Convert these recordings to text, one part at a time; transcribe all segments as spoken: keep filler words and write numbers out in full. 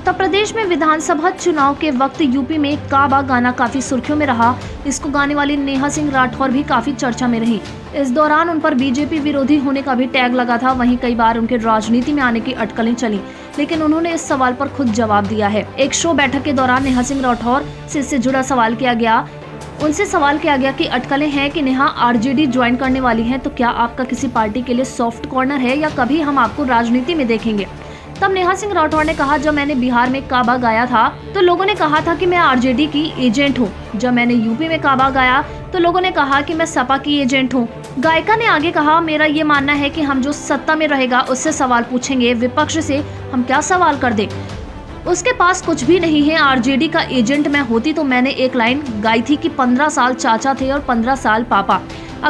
उत्तर प्रदेश में विधानसभा चुनाव के वक्त यूपी में काबा गाना काफी सुर्खियों में रहा। इसको गाने वाली नेहा सिंह राठौर भी काफी चर्चा में रही। इस दौरान उन पर बीजेपी विरोधी होने का भी टैग लगा था। वहीं कई बार उनके राजनीति में आने की अटकलें चली, लेकिन उन्होंने इस सवाल पर खुद जवाब दिया है। एक शो बैठक के दौरान नेहा सिंह राठौर से इससे जुड़ा सवाल किया गया उनसे सवाल किया गया कि अटकलें हैं कि नेहा आरजेडी ज्वाइन करने वाली हैं, तो क्या आपका किसी पार्टी के लिए सॉफ्ट कॉर्नर है या कभी हम आपको राजनीति में देखेंगे। तब नेहा सिंह राठौर ने कहा, जब मैंने बिहार में काबा गाया था तो लोगों ने कहा था कि मैं आरजेडी की एजेंट हूँ। जब मैंने यूपी में काबा गाया तो लोगों ने कहा कि मैं सपा की एजेंट हूँ। गायिका ने आगे कहा, मेरा ये मानना है कि हम जो सत्ता में रहेगा उससे सवाल पूछेंगे, विपक्ष से हम क्या सवाल कर दें। उसके पास कुछ भी नहीं है। आरजेडी का एजेंट मैं होती तो मैंने एक लाइन गाई थी कि पंद्रह साल चाचा थे और पंद्रह साल पापा।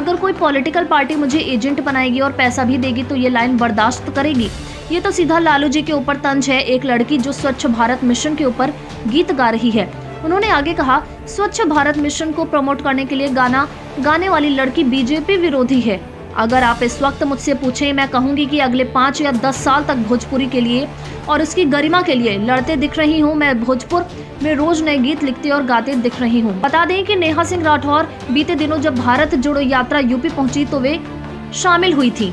अगर कोई पॉलिटिकल पार्टी मुझे एजेंट बनाएगी और पैसा भी देगी तो ये लाइन बर्दाश्त करेगी। ये तो सीधा लालू जी के ऊपर तंज है, एक लड़की जो स्वच्छ भारत मिशन के ऊपर गीत गा रही है। उन्होंने आगे कहा, स्वच्छ भारत मिशन को प्रमोट करने के लिए गाना गाने वाली लड़की बीजेपी विरोधी है। अगर आप इस वक्त मुझसे पूछें, मैं कहूंगी कि अगले पाँच या दस साल तक भोजपुरी के लिए और उसकी गरिमा के लिए लड़ते दिख रही हूं। मैं भोजपुर में रोज नए गीत लिखते और गाते दिख रही हूं। बता दें कि नेहा सिंह राठौर बीते दिनों जब भारत जोड़ो यात्रा यूपी पहुंची तो वे शामिल हुई थी।